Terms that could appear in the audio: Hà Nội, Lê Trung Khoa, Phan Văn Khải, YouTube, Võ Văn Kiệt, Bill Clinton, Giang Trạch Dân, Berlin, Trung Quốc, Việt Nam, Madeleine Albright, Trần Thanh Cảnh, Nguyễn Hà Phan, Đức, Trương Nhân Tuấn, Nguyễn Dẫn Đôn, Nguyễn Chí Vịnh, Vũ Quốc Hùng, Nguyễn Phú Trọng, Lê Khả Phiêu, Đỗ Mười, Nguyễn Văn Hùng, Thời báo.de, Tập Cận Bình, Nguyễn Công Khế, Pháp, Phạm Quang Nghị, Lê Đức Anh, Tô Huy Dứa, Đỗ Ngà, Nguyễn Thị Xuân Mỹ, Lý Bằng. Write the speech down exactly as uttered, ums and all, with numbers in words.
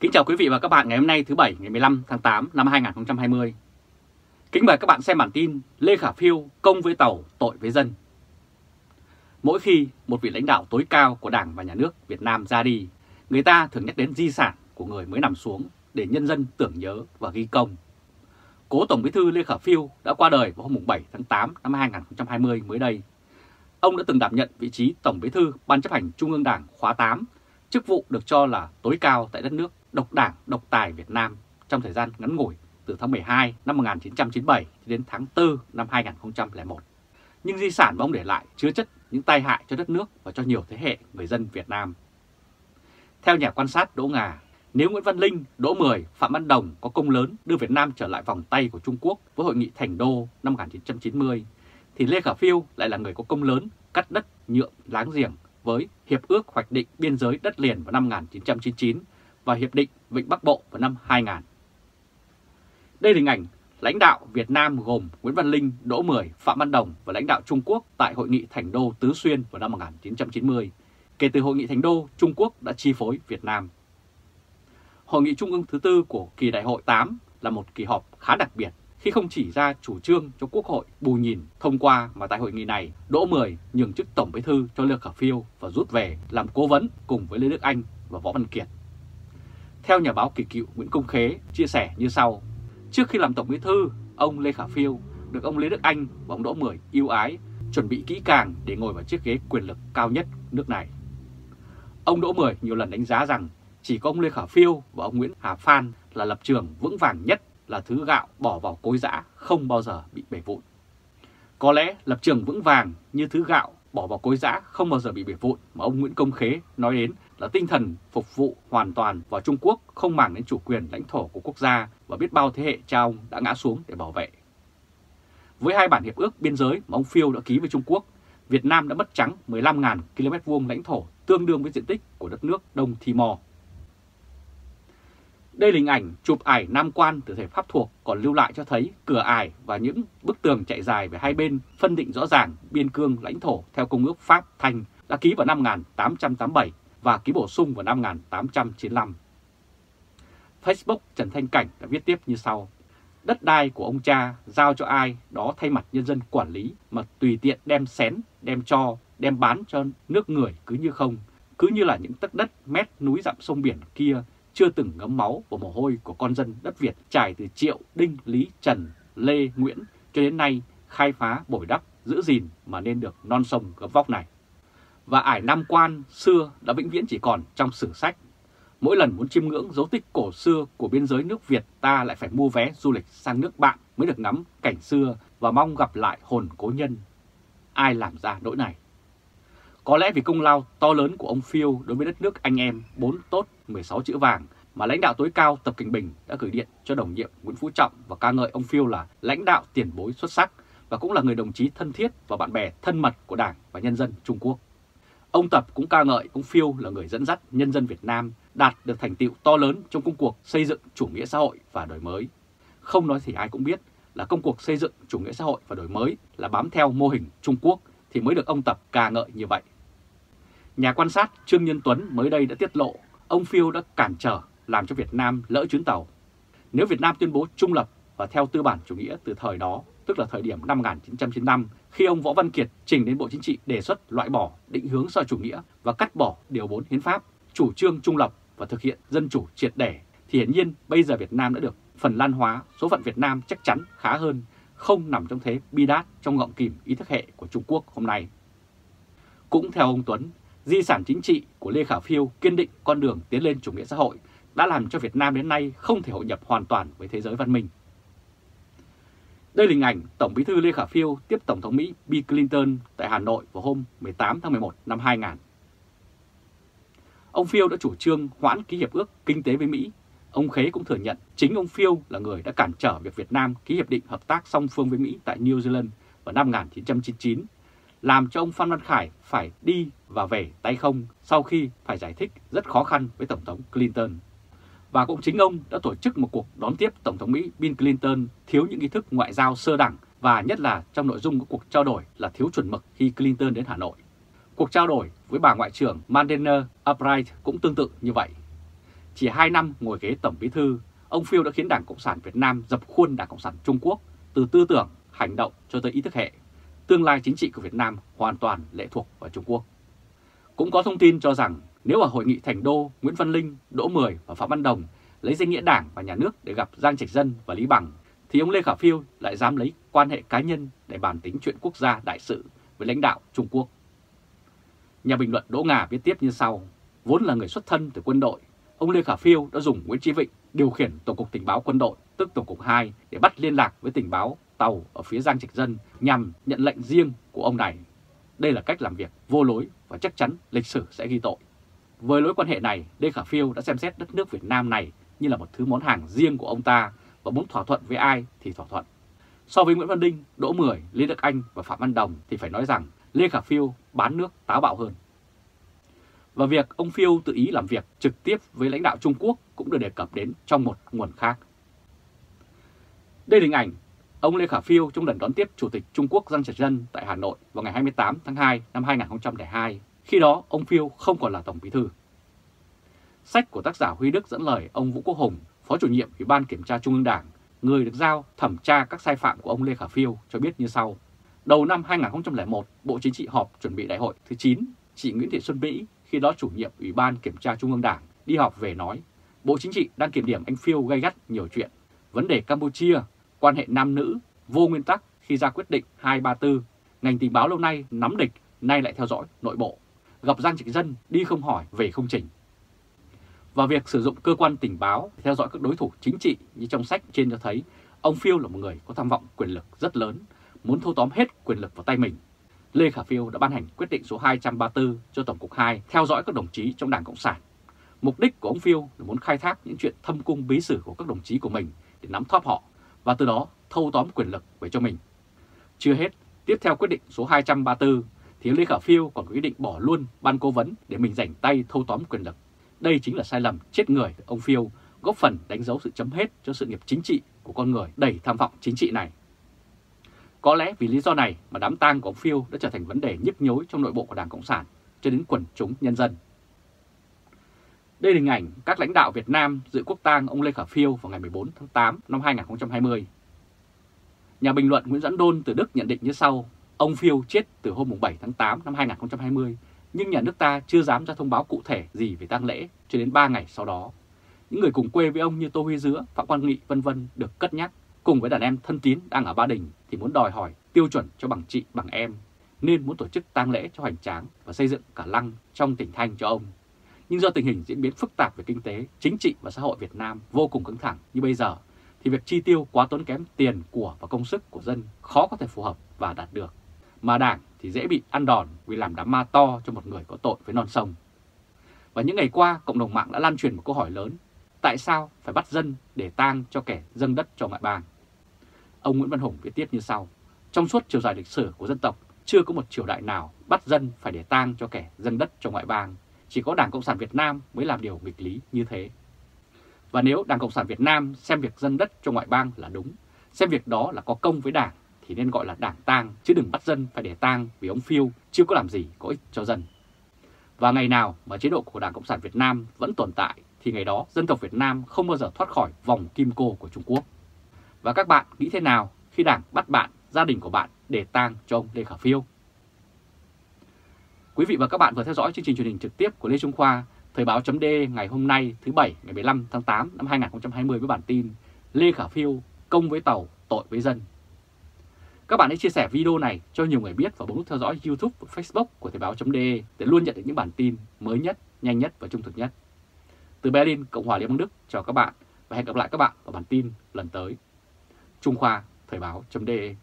Kính chào quý vị và các bạn ngày hôm nay thứ Bảy ngày mười lăm tháng tám năm hai nghìn không trăm hai mươi. Kính mời các bạn xem bản tin Lê Khả Phiêu công với tàu, tội với dân. Mỗi khi một vị lãnh đạo tối cao của Đảng và Nhà nước Việt Nam ra đi, người ta thường nhắc đến di sản của người mới nằm xuống để nhân dân tưởng nhớ và ghi công. Cố Tổng Bí thư Lê Khả Phiêu đã qua đời vào hôm bảy tháng tám năm hai nghìn không trăm hai mươi mới đây. Ông đã từng đảm nhận vị trí Tổng Bí thư Ban Chấp hành Trung ương Đảng khóa tám, chức vụ được cho là tối cao tại đất nước độc đảng, độc tài Việt Nam trong thời gian ngắn ngủi từ tháng mười hai năm một nghìn chín trăm chín mươi bảy đến tháng tư năm hai nghìn không trăm lẻ một. Nhưng di sản mà ông để lại chứa chất những tai hại cho đất nước và cho nhiều thế hệ người dân Việt Nam. Theo nhà quan sát Đỗ Ngà, nếu Nguyễn Văn Linh, Đỗ Mười, Phạm Văn Đồng có công lớn đưa Việt Nam trở lại vòng tay của Trung Quốc với hội nghị Thành Đô năm một nghìn chín trăm chín mươi, thì Lê Khả Phiêu lại là người có công lớn cắt đất nhượng láng giềng với Hiệp ước Hoạch định Biên giới đất liền vào năm một nghìn chín trăm chín mươi chín và Hiệp định Vịnh Bắc Bộ vào năm hai nghìn. Đây là hình ảnh lãnh đạo Việt Nam gồm Nguyễn Văn Linh, Đỗ Mười, Phạm Văn Đồng và lãnh đạo Trung Quốc tại Hội nghị Thành Đô Tứ Xuyên vào năm một nghìn chín trăm chín mươi. Kể từ Hội nghị Thành Đô, Trung Quốc đã chi phối Việt Nam. Hội nghị Trung ương thứ tư của kỳ Đại hội tám là một kỳ họp khá đặc biệt khi không chỉ ra chủ trương cho Quốc hội bù nhìn thông qua mà tại hội nghị này Đỗ Mười nhường chức Tổng Bí thư cho Lê Khả Phiêu và rút về làm cố vấn cùng với Lê Đức Anh và Võ Văn Kiệt. Theo nhà báo kỳ cựu Nguyễn Công Khế chia sẻ như sau: trước khi làm Tổng Bí thư, ông Lê Khả Phiêu được ông Lê Đức Anh và ông Đỗ Mười ưu ái, chuẩn bị kỹ càng để ngồi vào chiếc ghế quyền lực cao nhất nước này. Ông Đỗ Mười nhiều lần đánh giá rằng chỉ có ông Lê Khả Phiêu và ông Nguyễn Hà Phan là lập trường vững vàng nhất, là thứ gạo bỏ vào cối giã không bao giờ bị bể vụn. Có lẽ lập trường vững vàng như thứ gạo bỏ vào cối giã không bao giờ bị bể vụn mà ông Nguyễn Công Khế nói đến là tinh thần phục vụ hoàn toàn vào Trung Quốc, không màng đến chủ quyền lãnh thổ của quốc gia và biết bao thế hệ cha ông đã ngã xuống để bảo vệ. Với hai bản hiệp ước biên giới mà ông Phiêu đã ký với Trung Quốc, Việt Nam đã mất trắng mười lăm nghìn ki lô mét vuông lãnh thổ, tương đương với diện tích của đất nước Đông Timor. Đây là hình ảnh chụp ải nam quan từ thời Pháp thuộc còn lưu lại cho thấy cửa ải và những bức tường chạy dài về hai bên phân định rõ ràng biên cương lãnh thổ theo Công ước Pháp Thanh đã ký vào năm một nghìn tám trăm tám mươi bảy và ký bổ sung vào năm một nghìn tám trăm chín mươi lăm. Facebook Trần Thanh Cảnh đã viết tiếp như sau: đất đai của ông cha giao cho ai đó thay mặt nhân dân quản lý mà tùy tiện đem xén, đem cho, đem bán cho nước người cứ như không, cứ như là những tấc đất mét núi dặm sông biển kia chưa từng ngấm máu và mồ hôi của con dân đất Việt trải từ Triệu, Đinh, Lý, Trần, Lê, Nguyễn cho đến nay khai phá, bồi đắp, giữ gìn mà nên được non sông gấm vóc này. Và ải Nam Quan xưa đã vĩnh viễn chỉ còn trong sử sách. Mỗi lần muốn chiêm ngưỡng dấu tích cổ xưa của biên giới nước Việt ta lại phải mua vé du lịch sang nước bạn mới được ngắm cảnh xưa và mong gặp lại hồn cố nhân. Ai làm ra nỗi này? Có lẽ vì công lao to lớn của ông Phiêu đối với đất nước anh em bốn tốt mười sáu chữ vàng mà lãnh đạo tối cao Tập Cận Bình đã gửi điện cho đồng nhiệm Nguyễn Phú Trọng và ca ngợi ông Phiêu là lãnh đạo tiền bối xuất sắc và cũng là người đồng chí thân thiết và bạn bè thân mật của Đảng và nhân dân Trung Quốc. Ông Tập cũng ca ngợi ông Phiêu là người dẫn dắt nhân dân Việt Nam đạt được thành tựu to lớn trong công cuộc xây dựng chủ nghĩa xã hội và đổi mới. Không nói thì ai cũng biết là công cuộc xây dựng chủ nghĩa xã hội và đổi mới là bám theo mô hình Trung Quốc thì mới được ông Tập ca ngợi như vậy. Nhà quan sát Trương Nhân Tuấn mới đây đã tiết lộ ông Phiêu đã cản trở làm cho Việt Nam lỡ chuyến tàu. Nếu Việt Nam tuyên bố trung lập và theo tư bản chủ nghĩa từ thời đó, tức là thời điểm năm một nghìn chín trăm chín mươi lăm, khi ông Võ Văn Kiệt trình đến Bộ Chính trị đề xuất loại bỏ định hướng xã hội chủ nghĩa và cắt bỏ điều bốn hiến pháp, chủ trương trung lập và thực hiện dân chủ triệt để, thì hiển nhiên bây giờ Việt Nam đã được phần lan hóa, số phận Việt Nam chắc chắn khá hơn, không nằm trong thế bi đát trong ngọng kìm ý thức hệ của Trung Quốc hôm nay. Cũng theo ông Tuấn, di sản chính trị của Lê Khả Phiêu kiên định con đường tiến lên chủ nghĩa xã hội đã làm cho Việt Nam đến nay không thể hội nhập hoàn toàn với thế giới văn minh. Đây là hình ảnh Tổng Bí thư Lê Khả Phiêu tiếp Tổng thống Mỹ Bill Clinton tại Hà Nội vào hôm mười tám tháng mười một năm hai nghìn. Ông Phiêu đã chủ trương hoãn ký hiệp ước kinh tế với Mỹ. Ông Khế cũng thừa nhận chính ông Phiêu là người đã cản trở việc Việt Nam ký hiệp định hợp tác song phương với Mỹ tại New Zealand vào năm một nghìn chín trăm chín mươi chín, làm cho ông Phan Văn Khải phải đi và về tay không sau khi phải giải thích rất khó khăn với Tổng thống Clinton. Và cũng chính ông đã tổ chức một cuộc đón tiếp Tổng thống Mỹ Bill Clinton thiếu những nghi thức ngoại giao sơ đẳng và nhất là trong nội dung của cuộc trao đổi là thiếu chuẩn mực khi Clinton đến Hà Nội. Cuộc trao đổi với bà Ngoại trưởng Madeleine Albright cũng tương tự như vậy. Chỉ hai năm ngồi ghế Tổng Bí thư, ông Phiêu đã khiến Đảng Cộng sản Việt Nam dập khuôn Đảng Cộng sản Trung Quốc từ tư tưởng, hành động cho tới ý thức hệ. Tương lai chính trị của Việt Nam hoàn toàn lệ thuộc vào Trung Quốc. Cũng có thông tin cho rằng nếu ở hội nghị Thành Đô, Nguyễn Văn Linh, Đỗ Mười và Phạm Văn Đồng lấy danh nghĩa Đảng và Nhà nước để gặp Giang Trạch Dân và Lý Bằng, thì ông Lê Khả Phiêu lại dám lấy quan hệ cá nhân để bàn tính chuyện quốc gia đại sự với lãnh đạo Trung Quốc. Nhà bình luận Đỗ Ngà viết tiếp như sau: vốn là người xuất thân từ quân đội, ông Lê Khả Phiêu đã dùng Nguyễn Chí Vịnh điều khiển Tổng cục Tình báo quân đội, tức Tổng cục hai, để bắt liên lạc với tình báo tàu ở phía Giang Trạch Dân nhằm nhận lệnh riêng của ông này. Đây là cách làm việc vô lối và chắc chắn lịch sử sẽ ghi tội. Với lối quan hệ này, Lê Khả Phiêu đã xem xét đất nước Việt Nam này như là một thứ món hàng riêng của ông ta và muốn thỏa thuận với ai thì thỏa thuận. So với Nguyễn Văn Linh, Đỗ Mười, Lý Đức Anh và Phạm Văn Đồng thì phải nói rằng Lê Khả Phiêu bán nước táo bạo hơn. Và việc ông Phiêu tự ý làm việc trực tiếp với lãnh đạo Trung Quốc cũng được đề cập đến trong một nguồn khác. Đây là hình ảnh ông Lê Khả Phiêu trong lần đón tiếp Chủ tịch Trung Quốc Giang Trạch Dân tại Hà Nội vào ngày hai mươi tám tháng hai năm hai nghìn không trăm lẻ hai. Khi đó, ông Phiêu không còn là Tổng Bí thư. Sách của tác giả Huy Đức dẫn lời ông Vũ Quốc Hùng, Phó chủ nhiệm Ủy ban Kiểm tra Trung ương Đảng, người được giao thẩm tra các sai phạm của ông Lê Khả Phiêu cho biết như sau. Đầu năm hai nghìn không trăm lẻ một, Bộ Chính trị họp chuẩn bị đại hội thứ chín, chị Nguyễn Thị Xuân Mỹ, khi đó chủ nhiệm Ủy ban Kiểm tra Trung ương Đảng, đi họp về nói, Bộ Chính trị đang kiểm điểm anh Phiêu gay gắt nhiều chuyện. Vấn đề Campuchia, quan hệ nam nữ, vô nguyên tắc khi ra quyết định hai ba tư, ngành tình báo lâu nay nắm địch, nay lại theo dõi nội bộ. Gặp Giang Trạch Dân đi không hỏi về không trình. Và việc sử dụng cơ quan tình báo theo dõi các đối thủ chính trị như trong sách trên cho thấy ông Phiêu là một người có tham vọng quyền lực rất lớn, muốn thâu tóm hết quyền lực vào tay mình. Lê Khả Phiêu đã ban hành quyết định số hai trăm ba mươi tư cho Tổng cục hai theo dõi các đồng chí trong Đảng Cộng sản. Mục đích của ông Phiêu là muốn khai thác những chuyện thâm cung bí sử của các đồng chí của mình để nắm thóp họ và từ đó thâu tóm quyền lực về cho mình. Chưa hết, tiếp theo quyết định số hai trăm ba mươi tư thì Lê Khả Phiêu còn có ý định bỏ luôn ban cố vấn để mình rảnh tay thâu tóm quyền lực. Đây chính là sai lầm chết người của ông Phiêu, góp phần đánh dấu sự chấm hết cho sự nghiệp chính trị của con người đầy tham vọng chính trị này. Có lẽ vì lý do này mà đám tang của ông Phiêu đã trở thành vấn đề nhức nhối trong nội bộ của Đảng Cộng sản cho đến quần chúng nhân dân. Đây là hình ảnh các lãnh đạo Việt Nam dự quốc tang ông Lê Khả Phiêu vào ngày mười bốn tháng tám năm hai nghìn không trăm hai mươi. Nhà bình luận Nguyễn Dẫn Đôn từ Đức nhận định như sau: ông Phiêu chết từ hôm bảy tháng tám năm hai nghìn không trăm hai mươi, nhưng nhà nước ta chưa dám ra thông báo cụ thể gì về tang lễ cho đến ba ngày sau đó. Những người cùng quê với ông như Tô Huy Dứa, Phạm Quang Nghị vân vân được cất nhắc, cùng với đàn em thân tín đang ở Ba Đình thì muốn đòi hỏi tiêu chuẩn cho bằng chị bằng em, nên muốn tổ chức tang lễ cho hoành tráng và xây dựng cả lăng trong tỉnh Thanh cho ông. Nhưng do tình hình diễn biến phức tạp về kinh tế, chính trị và xã hội Việt Nam vô cùng căng thẳng như bây giờ, thì việc chi tiêu quá tốn kém tiền của và công sức của dân khó có thể phù hợp và đạt được. Mà Đảng thì dễ bị ăn đòn vì làm đám ma to cho một người có tội với non sông. Và những ngày qua, cộng đồng mạng đã lan truyền một câu hỏi lớn: tại sao phải bắt dân để tang cho kẻ dâng đất cho ngoại bang? Ông Nguyễn Văn Hùng viết tiếp như sau: trong suốt chiều dài lịch sử của dân tộc, chưa có một triều đại nào bắt dân phải để tang cho kẻ dâng đất cho ngoại bang. Chỉ có Đảng Cộng sản Việt Nam mới làm điều nghịch lý như thế. Và nếu Đảng Cộng sản Việt Nam xem việc dâng đất cho ngoại bang là đúng, xem việc đó là có công với Đảng, thì nên gọi là đảng tang, chứ đừng bắt dân phải để tang vì ông Phiêu chưa có làm gì có ích cho dân. Và ngày nào mà chế độ của Đảng Cộng sản Việt Nam vẫn tồn tại thì ngày đó dân tộc Việt Nam không bao giờ thoát khỏi vòng kim cô của Trung Quốc. Và các bạn nghĩ thế nào khi Đảng bắt bạn, gia đình của bạn để tang cho ông Lê Khả Phiêu? Quý vị và các bạn vừa theo dõi chương trình truyền hình trực tiếp của Lê Trung Khoa, Thời báo.de ngày hôm nay thứ Bảy ngày mười lăm tháng tám năm hai nghìn không trăm hai mươi với bản tin Lê Khả Phiêu công với tàu, tội với dân. Các bạn hãy chia sẻ video này cho nhiều người biết và bấm nút theo dõi YouTube và Facebook của Thời báo.de để luôn nhận được những bản tin mới nhất, nhanh nhất và trung thực nhất. Từ Berlin, Cộng hòa Liên bang Đức, chào các bạn và hẹn gặp lại các bạn vào bản tin lần tới. Trung Khoa, Thời báo.de.